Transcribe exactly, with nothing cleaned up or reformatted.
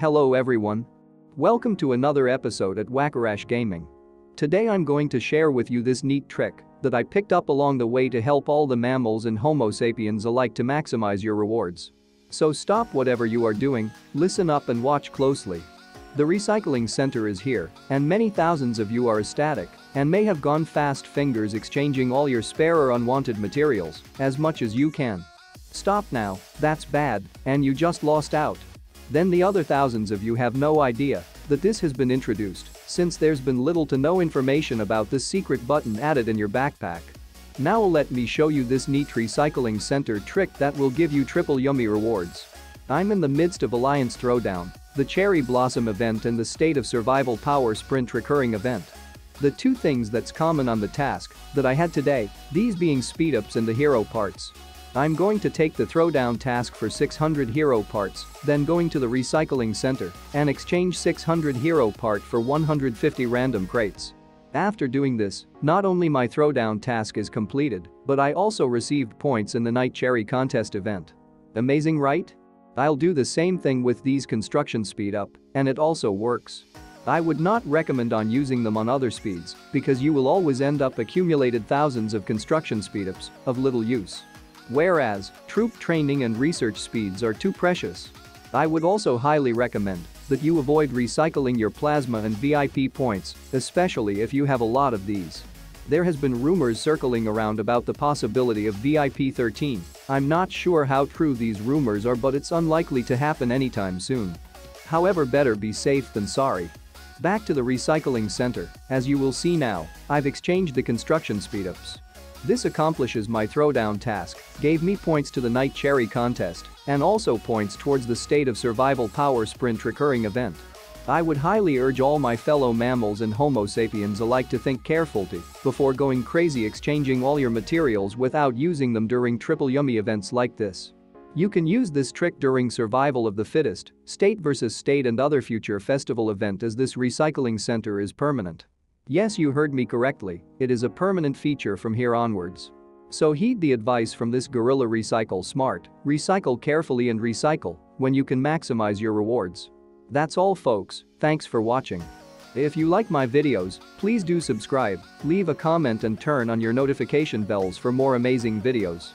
Hello everyone. Welcome to another episode at wackoRash Gaming. Today I'm going to share with you this neat trick that I picked up along the way to help all the mammals and Homo sapiens alike to maximize your rewards. So stop whatever you are doing, listen up and watch closely. The recycling center is here, and many thousands of you are ecstatic and may have gone fast fingers exchanging all your spare or unwanted materials as much as you can. Stop now, that's bad, and you just lost out. Then the other thousands of you have no idea that this has been introduced since there's been little to no information about this secret button added in your backpack. Now let me show you this neat recycling center trick that will give you triple yummy rewards. I'm in the midst of Alliance Throwdown, the Cherry Blossom event and the State of Survival Power Sprint recurring event. The two things that's common on the task that I had today, these being speedups and the hero parts. I'm going to take the throwdown task for six hundred hero parts, then going to the recycling center and exchange six hundred hero part for one hundred fifty random crates. After doing this, not only my throwdown task is completed, but I also received points in the Night Cherry Contest event. Amazing, right? I'll do the same thing with these construction speed up, and it also works. I would not recommend on using them on other speeds because you will always end up accumulated thousands of construction speedups of little use. Whereas, troop training and research speeds are too precious. I would also highly recommend that you avoid recycling your plasma and V I P points, especially if you have a lot of these. There has been rumors circling around about the possibility of V I P thirteen. I'm not sure how true these rumors are, but it's unlikely to happen anytime soon. However, better be safe than sorry. Back to the recycling center, as you will see now, I've exchanged the construction speedups. This accomplishes my throwdown task, gave me points to the Night Cherry Contest, and also points towards the State of Survival Power Sprint recurring event. I would highly urge all my fellow mammals and Homo sapiens alike to think carefully before going crazy exchanging all your materials without using them during triple yummy events like this. You can use this trick during Survival of the Fittest, State versus State and other future festival event as this recycling center is permanent. Yes, you heard me correctly, it is a permanent feature from here onwards. So heed the advice from this gorilla: recycle smart, recycle carefully and recycle when you can maximize your rewards. That's all folks, thanks for watching. If you like my videos, please do subscribe, leave a comment and turn on your notification bells for more amazing videos.